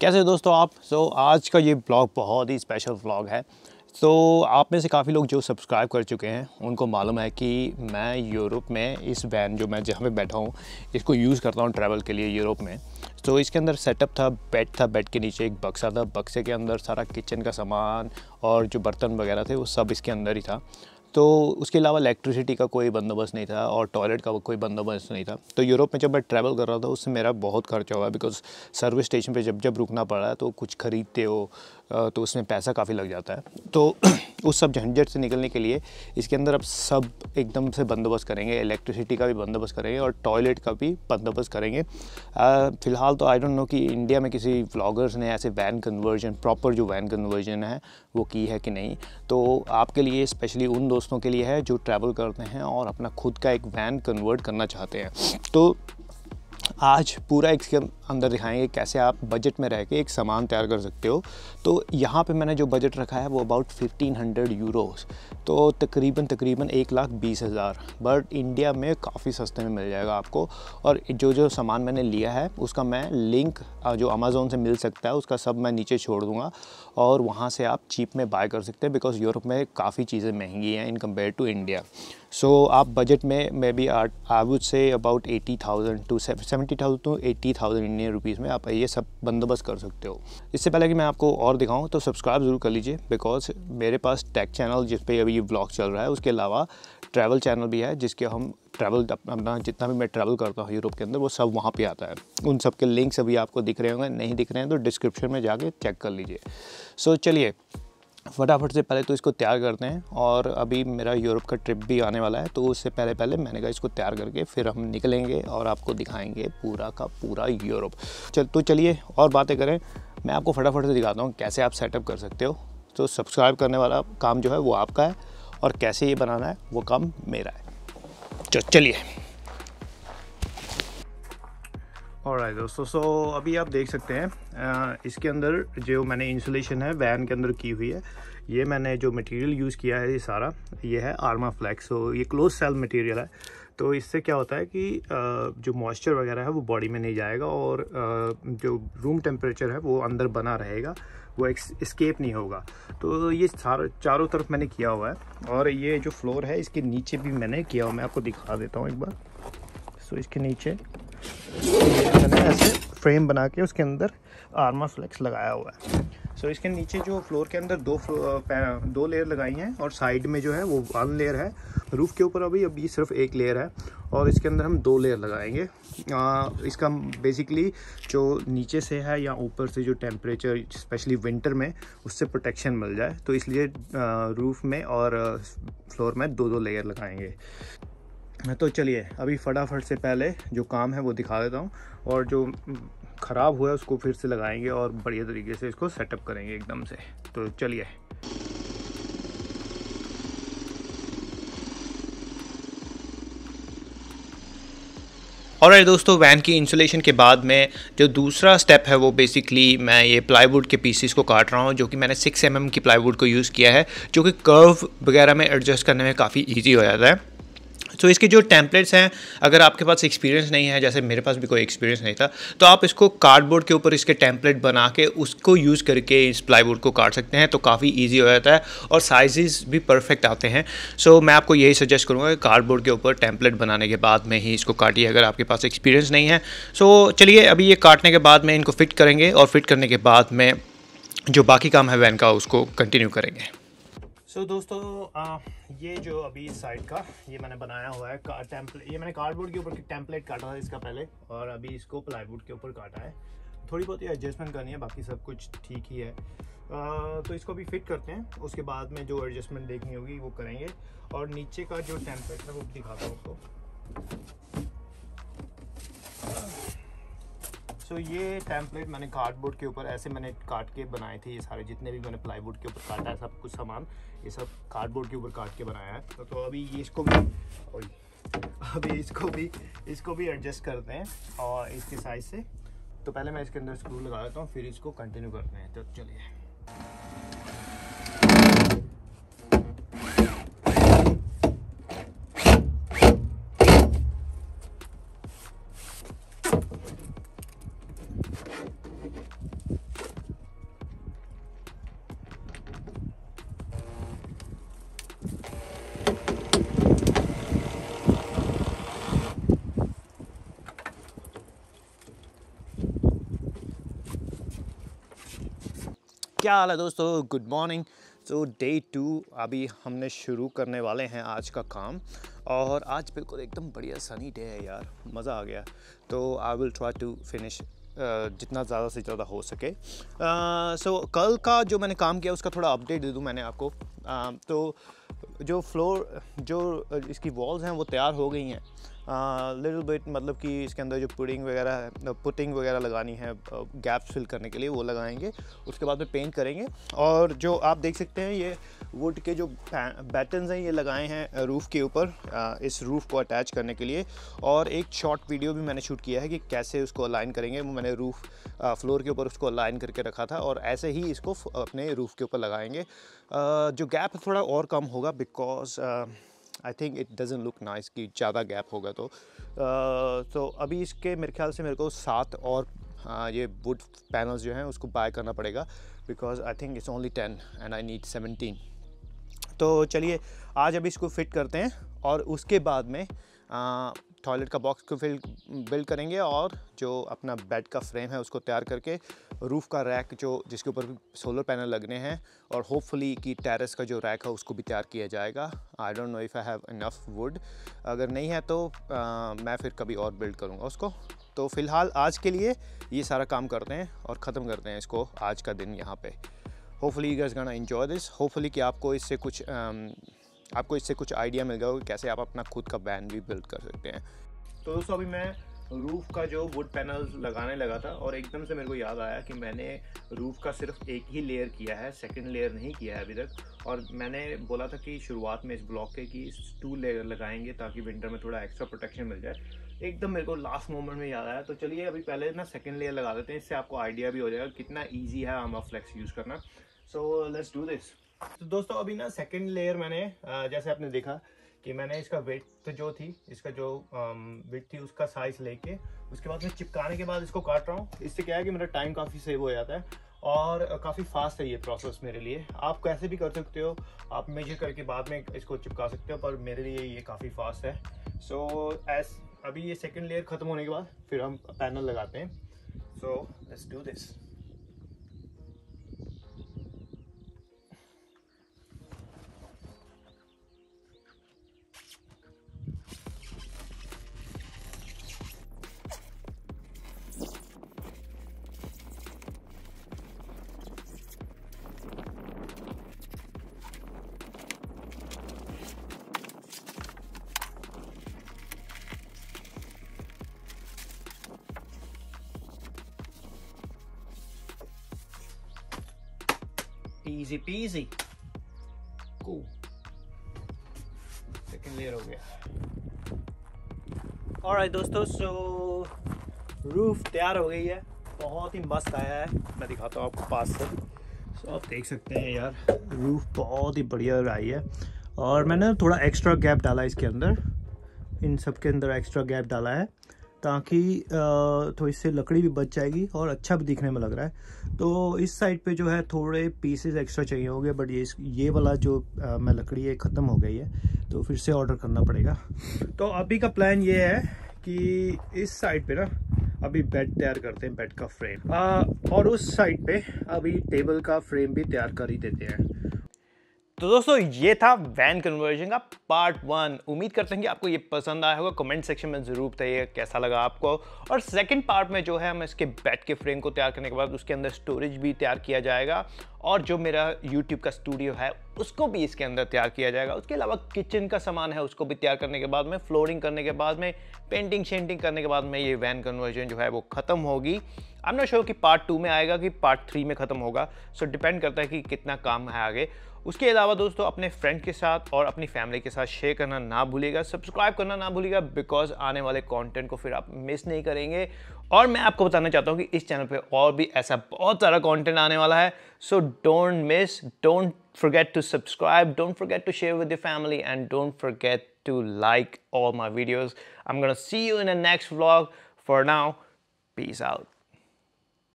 कैसे हो दोस्तों आप। आज का ये ब्लॉग बहुत ही स्पेशल ब्लॉग है। आप में से काफ़ी लोग जो सब्सक्राइब कर चुके हैं उनको मालूम है कि मैं यूरोप में इस वैन जो मैं जहाँ पे बैठा हूँ इसको यूज़ करता हूँ ट्रैवल के लिए यूरोप में। इसके अंदर सेटअप था, बेड था, बेड के नीचे एक बक्सा था, बक्से के अंदर सारा किचन का सामान और जो बर्तन वगैरह थे वो सब इसके अंदर ही था। तो उसके अलावा इलेक्ट्रिसिटी का कोई बंदोबस्त नहीं था और टॉयलेट का कोई बंदोबस्त नहीं था। तो यूरोप में जब मैं ट्रैवल कर रहा था उससे मेरा बहुत खर्चा हुआ, बिकॉज सर्विस स्टेशन पे जब रुकना पड़ रहा है तो कुछ ख़रीदते हो तो उसमें पैसा काफ़ी लग जाता है। तो उस सब झंझट से निकलने के लिए इसके अंदर अब सब एकदम से बंदोबस्त करेंगे, इलेक्ट्रिसिटी का भी बंदोबस्त करेंगे और टॉयलेट का भी बंदोबस्त करेंगे। फ़िलहाल तो आई डोंट नो कि इंडिया में किसी व्लॉगर्स ने ऐसे वैन कन्वर्जन, प्रॉपर जो वैन कन्वर्जन है वो की है कि नहीं। तो आपके लिए, स्पेशली उन दोस्तों के लिए है जो ट्रैवल करते हैं और अपना खुद का एक वैन कन्वर्ट करना चाहते हैं। तो आज पूरा इसके अंदर दिखाएंगे कैसे आप बजट में रह के एक सामान तैयार कर सकते हो। तो यहाँ पे मैंने जो बजट रखा है वो अबाउट 1500 यूरोस, तो तकरीबन 1,20,000, बट इंडिया में काफ़ी सस्ते में मिल जाएगा आपको। और जो जो सामान मैंने लिया है उसका मैं लिंक जो अमेज़ोन से मिल सकता है उसका सब मैं नीचे छोड़ दूँगा और वहाँ से आप चीप में बाय कर सकते हैं, बिकॉज यूरोप में काफ़ी चीज़ें महंगी हैं in compare to India. So आप बजट में may be I would say about 80,000 to 70,000 to 80,000 Indian rupees में आप ये सब बंदोबस्त कर सकते हो। इससे पहले कि मैं आपको और दिखाऊं तो सब्सक्राइब ज़रूर कर लीजिए, बिकॉज मेरे पास टेक चैनल जिस पे अभी ये ब्लॉग चल रहा है, उसके अलावा ट्रैवल चैनल भी है जिसके हम ट्रैवल अपना जितना भी मैं ट्रैवल करता हूँ यूरोप के अंदर वो सब वहाँ पे आता है। उन सब के लिंक्स अभी आपको दिख रहे होंगे, नहीं दिख रहे हैं तो डिस्क्रिप्शन में जाके चेक कर लीजिए। सो चलिए फटाफट से पहले तो इसको तैयार करते हैं, और अभी मेरा यूरोप का ट्रिप भी आने वाला है तो उससे पहले मैंने कहा इसको तैयार करके फिर हम निकलेंगे और आपको दिखाएंगे पूरा का पूरा यूरोप। तो चलिए और बातें करें, मैं आपको फटाफट से दिखाता हूँ कैसे आप सेटअप कर सकते हो। तो सब्सक्राइब करने वाला काम जो है वो आपका है और कैसे ये बनाना है वो काम मेरा है। चलिए। ऑलराइट दोस्तों, सो अभी आप देख सकते हैं इसके अंदर जो मैंने इंसुलेशन है वैन के अंदर की हुई है, ये मैंने जो मटेरियल यूज़ किया है ये सारा ये है आर्मा फ्लैक्स। सो ये क्लोज सेल मटेरियल है, तो इससे क्या होता है कि जो मॉइस्चर वगैरह है वो बॉडी में नहीं जाएगा और जो रूम टेम्परेचर है वो अंदर बना रहेगा, वो एस्केप नहीं होगा। तो ये सारा चारों तरफ मैंने किया हुआ है, और ये जो फ्लोर है इसके नीचे भी मैंने किया हुआ, मैं आपको दिखा देता हूँ एक बार। सो इसके नीचे मैंने ऐसे फ्रेम बना के उसके अंदर आर्मा फ्लेक्स लगाया हुआ है। सो इसके नीचे जो फ्लोर के अंदर दो लेयर लगाई हैं और साइड में जो है वो 1 लेयर है, रूफ़ के ऊपर अभी सिर्फ 1 लेयर है और इसके अंदर हम 2 लेयर लगाएंगे। इसका बेसिकली जो नीचे से है या ऊपर से जो टेम्परेचर स्पेशली विंटर में उससे प्रोटेक्शन मिल जाए, तो इसलिए रूफ़ में और फ्लोर में 2-2 लेयर लगाएंगे। तो चलिए अभी फटाफट से पहले जो काम है वो दिखा देता हूँ, और जो ख़राब हुआ है उसको फिर से लगाएंगे और बढ़िया तरीके से इसको सेटअप करेंगे एकदम से। तो चलिए। ऑलराइट दोस्तों, वैन की इंसुलेशन के बाद में जो दूसरा स्टेप है वो बेसिकली मैं ये प्लाईवुड के पीसीस को काट रहा हूँ, जो कि मैंने 6 mm की प्लाईवुड को यूज़ किया है, जो कि कर्व वगैरह में एडजस्ट करने में काफ़ी ईजी हो जाता है। तो इसके जो टेम्पलेट्स हैं, अगर आपके पास एक्सपीरियंस नहीं है, जैसे मेरे पास भी कोई एक्सपीरियंस नहीं था, तो आप इसको कार्डबोर्ड के ऊपर इसके टेम्पलेट बना के उसको यूज़ करके इस प्लाईवुड को काट सकते हैं, तो काफ़ी इजी हो जाता है और साइजेस भी परफेक्ट आते हैं। सो मैं आपको यही सजेस्ट करूँगा कि कार्डबोर्ड के ऊपर टेम्पलेट बनाने के बाद में ही इसको काटिए, अगर आपके पास एक्सपीरियंस नहीं है। सो चलिए अभी ये काटने के बाद में इनको फिट करेंगे और फिट करने के बाद में जो बाकी काम है वैन का उसको कंटिन्यू करेंगे। सो दोस्तों, ये जो अभी साइड का ये मैंने बनाया हुआ है टेम्पलेट, ये मैंने कार्डबोर्ड के ऊपर टेम्पलेट काटा था इसका पहले, और अभी इसको प्लाईवुड के ऊपर काटा है। थोड़ी बहुत ही एडजस्टमेंट करनी है, बाकी सब कुछ ठीक ही है। तो इसको अभी फिट करते हैं, उसके बाद में जो एडजस्टमेंट देखनी होगी वो करेंगे। और नीचे का जो टेम्पलेट है वो दिखाता हूँ आपको। सो ये टेम्पलेट मैंने कार्डबोर्ड के ऊपर ऐसे मैंने काट के बनाए थे, ये सारे जितने भी मैंने प्लाईवुड के ऊपर काटा है सब कुछ सामान ये सब कार्डबोर्ड के ऊपर काट के बनाया है। तो अभी इसको भी एडजस्ट करते हैं और इसके साइज से। तो पहले मैं इसके अंदर स्क्रू लगा देता हूँ, फिर इसको कंटिन्यू करते हैं। तो चलिए। क्या हाल है दोस्तों, गुड मॉर्निंग। तो डे 2 अभी हमने शुरू करने वाले हैं आज का काम, और आज बिल्कुल एकदम बढ़िया सनी डे है यार, मज़ा आ गया। तो I will try to finish जितना ज़्यादा से ज़्यादा हो सके। सो कल का जो मैंने काम किया उसका थोड़ा अपडेट दे दूँ मैंने आपको। तो जो फ्लोर जो इसकी वॉल्स हैं वो तैयार हो गई हैं लिटिल बिट, मतलब कि इसके अंदर जो पुटिंग वगैरह लगानी है गैप्स फिल करने के लिए वो लगाएंगे, उसके बाद में पेंट करेंगे। और जो आप देख सकते हैं ये वुड के जो बैटन्स हैं ये लगाए हैं रूफ़ के ऊपर, इस रूफ़ को अटैच करने के लिए। और एक शॉर्ट वीडियो भी मैंने शूट किया है कि कैसे उसको अलाइन करेंगे, वो मैंने रूफ़ फ्लोर के ऊपर उसको अलाइन करके रखा था, और ऐसे ही इसको अपने रूफ़ के ऊपर लगाएंगे। जो गैप थोड़ा और कम होगा because I think it doesn't look nice कि ज़्यादा गैप होगा। तो अभी इसके मेरे ख्याल से मेरे को 7 और ये वुड पैनल्स जो हैं उसको बाय करना पड़ेगा because I think it's only 10 and I need 17। तो चलिए आज अभी इसको फिट करते हैं, और उसके बाद में टॉयलेट का बॉक्स को बिल्ड करेंगे, और जो अपना बेड का फ्रेम है उसको तैयार करके रूफ़ का रैक जो जिसके ऊपर सोलर पैनल लगने हैं, और होपफुली कि टेरेस का जो रैक है उसको भी तैयार किया जाएगा। I don't know if I have enough wood, अगर नहीं है तो मैं फिर कभी और बिल्ड करूँगा उसको। तो फ़िलहाल आज के लिए ये सारा काम करते हैं और ख़त्म करते हैं इसको आज का दिन यहाँ पे। Hopefully you guys gonna enjoy this, hopefully कि आपको इससे कुछ आइडिया मिल गया होगा कैसे आप अपना खुद का बैन भी बिल्ड कर सकते हैं। तो दोस्तों अभी मैं रूफ़ का जो वुड पैनल लगाने लगा था, और एकदम से मेरे को याद आया कि मैंने रूफ़ का सिर्फ एक ही लेयर किया है, सेकंड लेयर नहीं किया है अभी तक। और मैंने बोला था कि शुरुआत में इस ब्लॉक के कि 2 लेयर लगाएंगे ताकि विंटर में थोड़ा एक्स्ट्रा प्रोटेक्शन मिल जाए। एकदम मेरे को लास्ट मोमेंट में याद आया, तो चलिए अभी पहले ना सेकंड लेयर लगा देते हैं, इससे आपको आइडिया भी हो जाएगा कितना ईजी है आमा फ्लेक्स यूज़ करना। So let's do this. तो दोस्तों अभी ना सेकंड लेयर मैंने जैसे आपने देखा कि मैंने इसका विड्थ जो थी, इसका जो विड्थ थी उसका साइज़ लेके उसके बाद में चिपकाने के बाद इसको काट रहा हूँ। इससे क्या है कि मेरा टाइम काफ़ी सेव हो जाता है और काफ़ी फास्ट है ये प्रोसेस मेरे लिए। आप कैसे भी कर सकते हो, आप मेजर करके बाद में इसको चिपका सकते हो, पर मेरे लिए ये काफ़ी फास्ट है। सो अभी ये सेकेंड लेयर ख़त्म होने के बाद फिर हम पैनल लगाते हैं। So let's do this. Easy peasy, cool. Second layer हो गया। Alright दोस्तों, so roof तैयार हो गई है, बहुत ही मस्त आया है। मैं दिखाता हूँ आपको पास से। So आप देख सकते हैं यार roof बहुत ही बढ़िया आई है, और मैंने थोड़ा एक्स्ट्रा गैप डाला इसके अंदर, इन सब के अंदर एक्स्ट्रा गैप डाला है ताकि थोड़ी इससे लकड़ी भी बच जाएगी और अच्छा भी दिखने में लग रहा है। तो इस साइड पे जो है थोड़े पीसेस एक्स्ट्रा चाहिए होंगे, बट ये वाला जो मैं लकड़ी है ख़त्म हो गई है तो फिर से ऑर्डर करना पड़ेगा। तो अभी का प्लान ये है कि इस साइड पे ना अभी बेड तैयार करते हैं, बेड का फ्रेम, और उस साइड पे अभी टेबल का फ्रेम भी तैयार कर ही देते हैं। तो दोस्तों ये था वैन कन्वर्जन का पार्ट 1। उम्मीद करते हैं कि आपको ये पसंद आया होगा। कमेंट सेक्शन में ज़रूर बताइए कैसा लगा आपको। और सेकंड पार्ट में जो है हम इसके बेड के फ्रेम को तैयार करने के बाद उसके अंदर स्टोरेज भी तैयार किया जाएगा, और जो मेरा YouTube का स्टूडियो है उसको भी इसके अंदर तैयार किया जाएगा। उसके अलावा किचन का सामान है उसको भी तैयार करने के बाद में, फ्लोरिंग करने के बाद में, पेंटिंग शेंटिंग करने के बाद में ये वैन कन्वर्जन जो है वो ख़त्म होगी। आई एम नॉट श्योर कि पार्ट 2 में आएगा कि पार्ट 3 में ख़त्म होगा। सो डिपेंड करता है कि कितना काम है आगे। उसके अलावा दोस्तों अपने फ्रेंड के साथ और अपनी फैमिली के साथ शेयर करना ना भूलिएगा, सब्सक्राइब करना ना भूलिएगा, बिकॉज आने वाले कंटेंट को फिर आप मिस नहीं करेंगे। और मैं आपको बताना चाहता हूँ कि इस चैनल पे और भी ऐसा बहुत सारा कंटेंट आने वाला है। So don't miss, don't forget to subscribe, don't forget to share with your family, and don't forget to like all my videos. I am gonna see you in the next vlog. For now, peace out.